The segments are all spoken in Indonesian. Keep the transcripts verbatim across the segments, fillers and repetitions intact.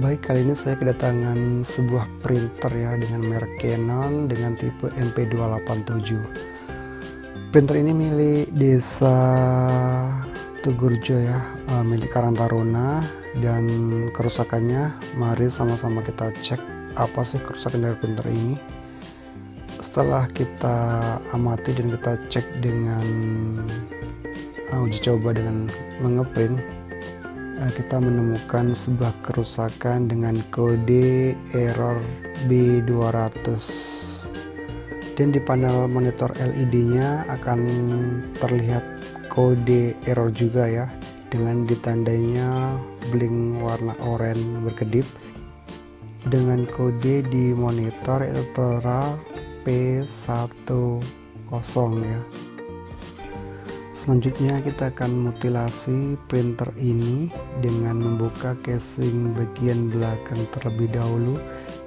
Baik, kali ini saya kedatangan sebuah printer ya dengan merek Canon dengan tipe M P dua delapan tujuh. Printer ini milik desa Tugurjo ya, milik Karang Taruna, dan kerusakannya mari sama-sama kita cek apa sih kerusakan dari printer ini. Setelah kita amati dan kita cek dengan uh, uji coba dengan mengeprint, kita menemukan sebuah kerusakan dengan kode error B dua ratus, dan di panel monitor L E D-nya akan terlihat kode error juga ya, dengan ditandainya blink warna oranye berkedip dengan kode di monitor tertera P sepuluh ya. Selanjutnya kita akan mutilasi printer ini dengan membuka casing bagian belakang terlebih dahulu,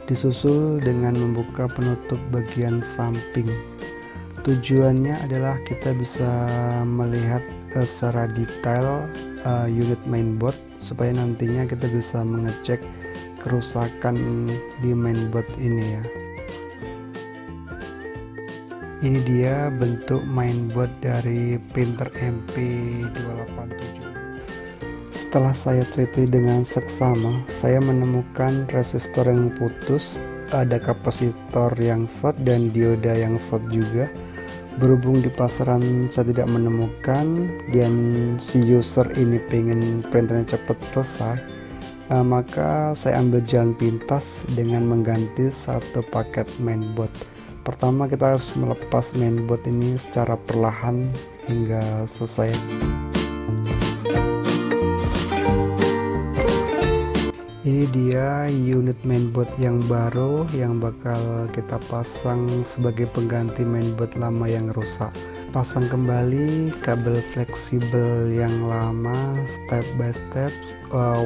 disusul dengan membuka penutup bagian samping. Tujuannya adalah kita bisa melihat secara detail uh, unit mainboard, supaya nantinya kita bisa mengecek kerusakan di mainboard ini ya. Ini dia bentuk mainboard dari printer M P dua delapan tujuh. Setelah saya teliti dengan seksama, saya menemukan resistor yang putus, ada kapasitor yang short dan dioda yang short juga. Berhubung di pasaran saya tidak menemukan, dan si user ini pengen printernya cepat selesai, maka saya ambil jalan pintas dengan mengganti satu paket mainboard. Pertama, kita harus melepas mainboard ini secara perlahan hingga selesai. Ini dia unit mainboard yang baru yang bakal kita pasang sebagai pengganti mainboard lama yang rusak. Pasang kembali kabel fleksibel yang lama step by step,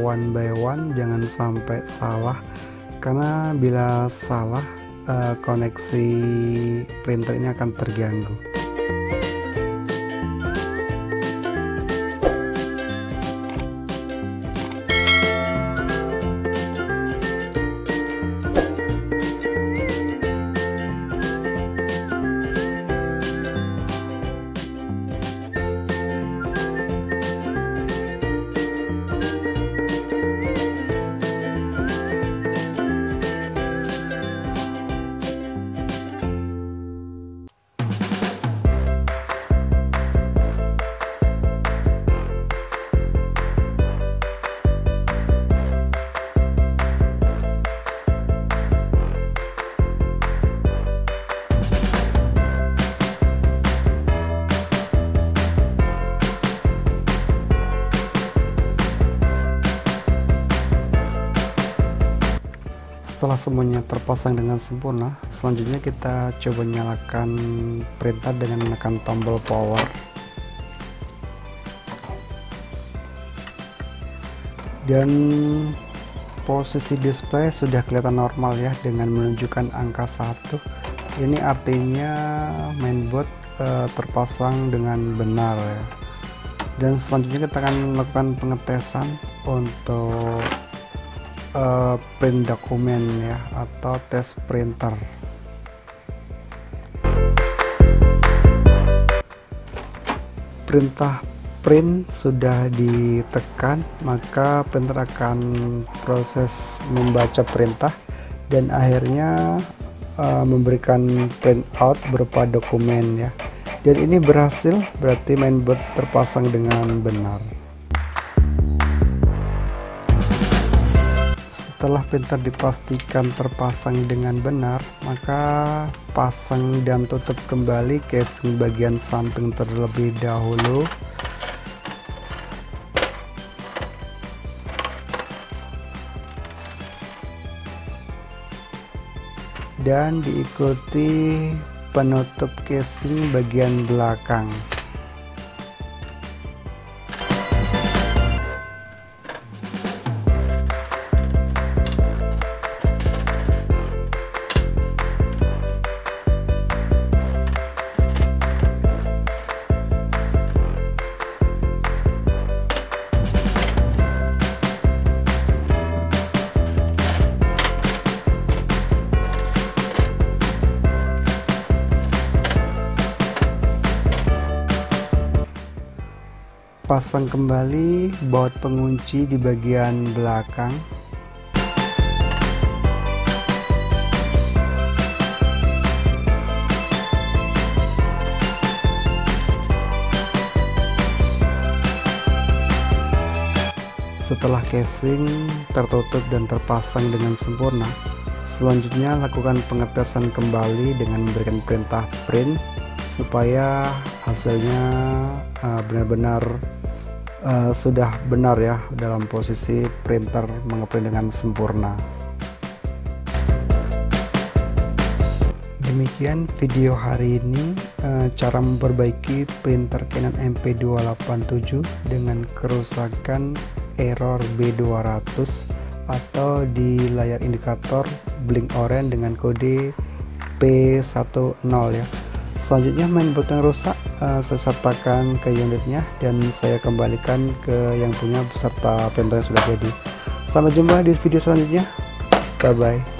one by one, jangan sampai salah, karena bila salah Uh, koneksi printer ini akan terganggu. Setelah semuanya terpasang dengan sempurna, selanjutnya kita coba nyalakan printer dengan menekan tombol power. Dan posisi display sudah kelihatan normal ya, dengan menunjukkan angka satu. Ini artinya mainboard eh, terpasang dengan benar ya. Dan selanjutnya kita akan melakukan pengetesan untuk Uh, print dokumen ya, atau tes printer. Perintah print sudah ditekan, maka printer akan proses membaca perintah dan akhirnya uh, memberikan printout berupa dokumen ya. Dan ini berhasil, berarti mainboard terpasang dengan benar. Setelah printer dipastikan terpasang dengan benar, maka pasang dan tutup kembali casing bagian samping terlebih dahulu. Dan diikuti penutup casing bagian belakang. pasang kembali baut pengunci di bagian belakang. Setelah casing tertutup dan terpasang dengan sempurna, selanjutnya lakukan pengetesan kembali dengan memberikan perintah print supaya hasilnya benar-benar uh, uh, sudah benar ya dalam posisi printer mengeprint dengan sempurna. Demikian video hari ini uh, cara memperbaiki printer Canon M P dua delapan tujuh dengan kerusakan error B dua ratus atau di layar indikator blink oranye dengan kode P sepuluh ya. Selanjutnya mainboard yang rusak uh, saya sertakan ke unitnya dan saya kembalikan ke yang punya beserta printer yang sudah jadi. Sampai jumpa di video selanjutnya. Bye bye.